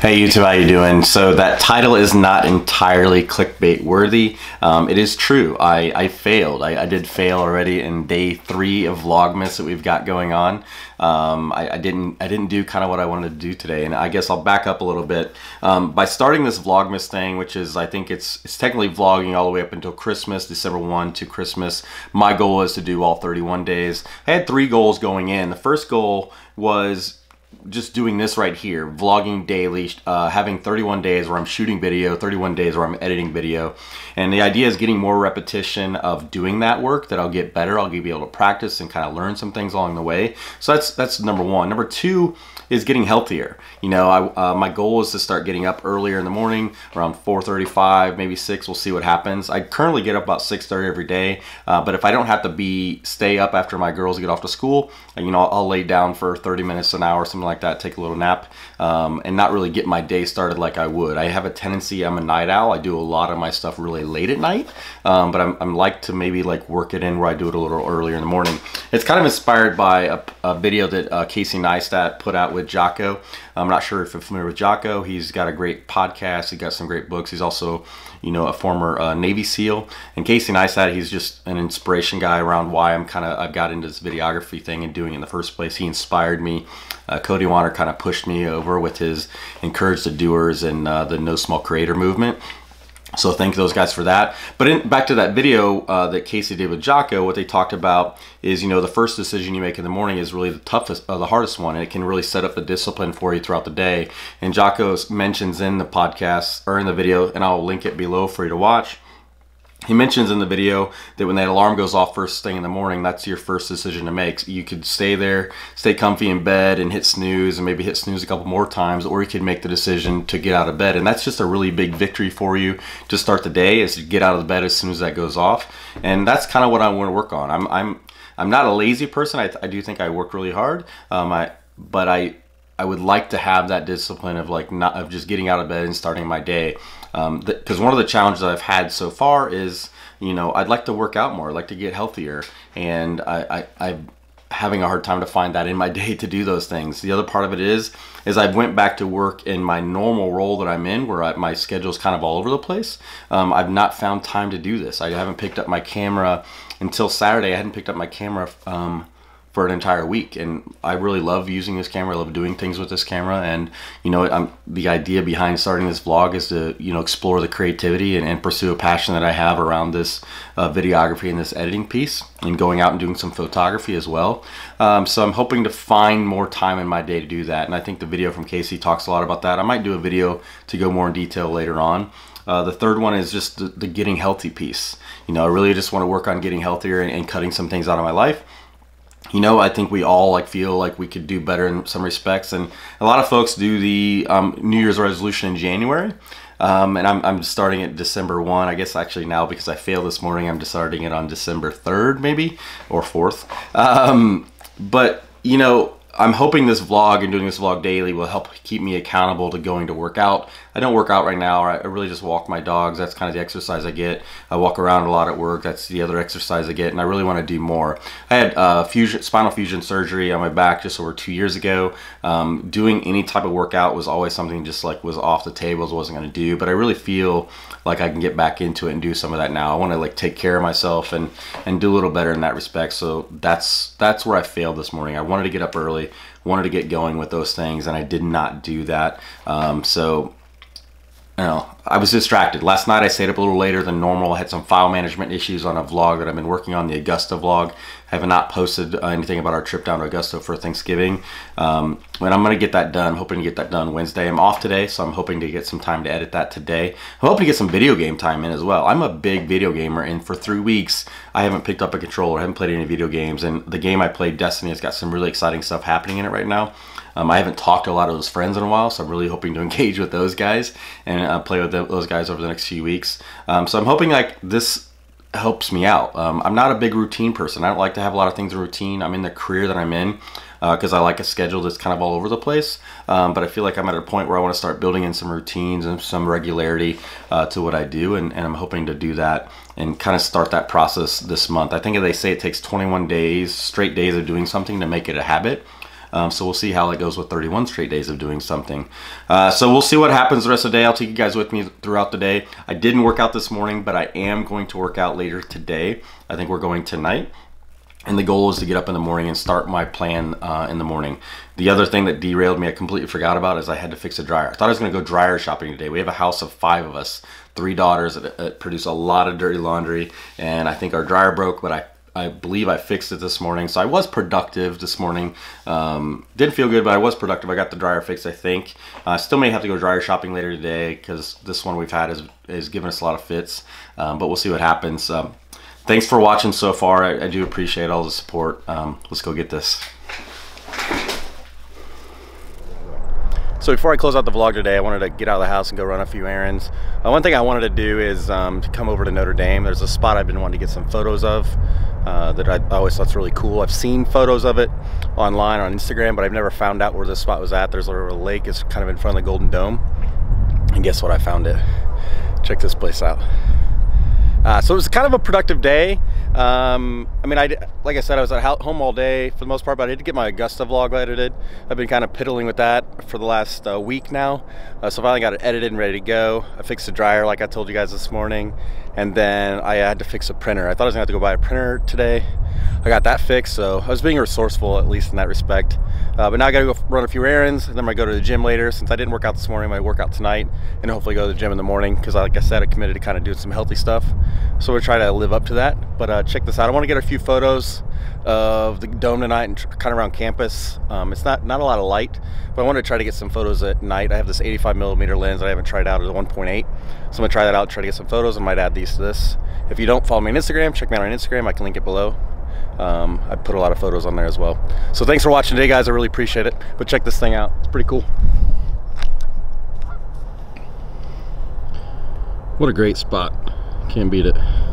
Hey YouTube, how you doing? So that title is not entirely clickbait worthy. It is true. I failed. I did fail already in day 3 of Vlogmas that we've got going on. I didn't do kind of what I wanted to do today, and I guess I'll back up a little bit by starting this Vlogmas thing, which is I think it's technically vlogging all the way up until Christmas, December 1 to Christmas. My goal is to do all 31 days. I had 3 goals going in. The first goal was just doing this right here, vlogging daily, having 31 days where I'm shooting video, 31 days where I'm editing video. And the idea is getting more repetition of doing that work, that I'll get better, I'll be able to practice and kind of learn some things along the way. So that's number one. Number two is getting healthier. You know, my goal is to start getting up earlier in the morning, around 4:35, maybe 6, we'll see what happens. I currently get up about 6:30 every day, but if I don't have to stay up after my girls get off to school, you know, I'll lay down for 30 minutes, an hour, something like that, take a little nap, and not really get my day started like I would. I have a tendency, I'm a night owl, I do a lot of my stuff really late at night, but I'm like to maybe like work it in where I do it a little earlier in the morning. It's kind of inspired by a video that Casey Neistat put out with Jocko. I'm not sure if you're familiar with Jocko. He's got a great podcast, he's got some great books, he's also, you know, a former Navy SEAL. And Casey Neistat, he's just an inspiration guy around why I've got into this videography thing and doing it in the first place. He inspired me. Cody Warner kind of pushed me over with his Encourage the Doers and the No Small Creator movement. So thank those guys for that. But back to that video that Casey did with Jocko, what they talked about is, you know, the first decision you make in the morning is really the toughest, the hardest one, and it can really set up the discipline for you throughout the day. And Jocko mentions in the podcast, or in the video, and I'll link it below for you to watch, he mentions in the video that when that alarm goes off first thing in the morning, that's your first decision to make. You could stay there, stay comfy in bed and hit snooze, and maybe hit snooze a couple more times, or you could make the decision to get out of bed. And that's just a really big victory for you to start the day, is to get out of bed as soon as that goes off. And that's kind of what I want to work on. I'm not a lazy person. I do think I work really hard, but I would like to have that discipline of just getting out of bed and starting my day. Because one of the challenges I've had so far is, you know, I'd like to work out more, I'd like to get healthier, and I'm having a hard time to find that in my day to do those things. The other part of it is I went back to work in my normal role that I'm in, where my schedule's kind of all over the place. I've not found time to do this. I haven't picked up my camera until Saturday. I hadn't picked up my camera for an entire week, and I really love using this camera. I love doing things with this camera, and you know, the idea behind starting this vlog is to, you know, explore the creativity and pursue a passion that I have around this videography and this editing piece, and going out and doing some photography as well. So I'm hoping to find more time in my day to do that, and I think the video from Casey talks a lot about that. I might do a video to go more in detail later on. The third one is just the getting healthy piece. You know, I really just want to work on getting healthier and cutting some things out of my life. You know, I think we all feel like we could do better in some respects, and a lot of folks do the New Year's resolution in January, and I'm starting it December 1. I guess actually now, because I failed this morning, I'm just starting it on December 3rd maybe, or 4th. But, you know, I'm hoping this vlog and doing this vlog daily will help keep me accountable to going to work out. I don't work out right now. I really just walk my dogs. That's kind of the exercise I get. I walk around a lot at work. That's the other exercise I get, and I really want to do more. I had spinal fusion surgery on my back just over 2 years ago. Doing any type of workout was always something just like was off the tables, wasn't going to do, but I really feel like I can get back into it and do some of that now. I want to take care of myself and do a little better in that respect. So that's where I failed this morning. I wanted to get up early, wanted to get going with those things, and I did not do that. So you know, I was distracted. Last night I stayed up a little later than normal. I had some file management issues on a vlog that I've been working on, the Augusta vlog. I have not posted anything about our trip down to Augusta for Thanksgiving. And I'm going to get that done. I'm hoping to get that done Wednesday. I'm off today, so I'm hoping to get some time to edit that today. I'm hoping to get some video game time in as well. I'm a big video gamer, and for 3 weeks, I haven't picked up a controller. I haven't played any video games, and the game I played, Destiny, has got some really exciting stuff happening in it right now. I haven't talked to a lot of those friends in a while, so I'm really hoping to engage with those guys and play with those guys over the next few weeks. So I'm hoping this helps me out. I'm not a big routine person. I don't like to have a lot of things in routine. I'm in the career that I'm in because I like a schedule that's kind of all over the place. But I feel like I'm at a point where I want to start building in some routines and some regularity to what I do, and I'm hoping to do that and kind of start that process this month. I think they say it takes 21 days, straight days of doing something to make it a habit. So we'll see how that goes with 31 straight days of doing something. So we'll see what happens the rest of the day. I'll take you guys with me throughout the day. I didn't work out this morning, but I am going to work out later today. I think we're going tonight. And the goal is to get up in the morning and start my plan in the morning. The other thing that derailed me, I completely forgot about, is I had to fix a dryer. I thought I was going to go dryer shopping today. We have a house of 5 of us, 3 daughters that produce a lot of dirty laundry. And I think our dryer broke, but I believe I fixed it this morning. So I was productive this morning. Didn't feel good, but I was productive. I got the dryer fixed, I think. I still may have to go dryer shopping later today because this one we've had is giving us a lot of fits. But we'll see what happens. Thanks for watching so far. I do appreciate all the support. Let's go get this. So before I close out the vlog today, I wanted to get out of the house and go run a few errands. One thing I wanted to do is to come over to Notre Dame. There's a spot I've been wanting to get some photos of that I always thought's really cool. I've seen photos of it online on Instagram, but I've never found out where this spot was at. There's a little lake. It's kind of in front of the Golden Dome. And guess what? I found it. Check this place out. So it was kind of a productive day. I mean, like I said, I was at home all day for the most part, but I did get my Augusta vlog edited. I've been kind of piddling with that for the last week now. So I finally got it edited and ready to go. I fixed the dryer like I told you guys this morning. And then I had to fix a printer. I thought I was gonna have to go buy a printer today. I got that fixed, so I was being resourceful, at least in that respect. But now I gotta go run a few errands, and then I'm gonna go to the gym later. Since I didn't work out this morning, I might work out tonight, and hopefully go to the gym in the morning, because like I said, I committed to kind of doing some healthy stuff. So we'll try to live up to that. But check this out. I wanna get a few photos of the dome tonight and kind of around campus. It's not a lot of light, but I wanna try to get some photos at night. I have this 85mm lens that I haven't tried out, it's a 1.8. So I'm gonna try that out, try to get some photos. I might add these to this. If you don't follow me on Instagram, check me out on Instagram. I can link it below. I put a lot of photos on there as well. So thanks for watching today, guys. I really appreciate it. But check this thing out. It's pretty cool. What a great spot. Can't beat it.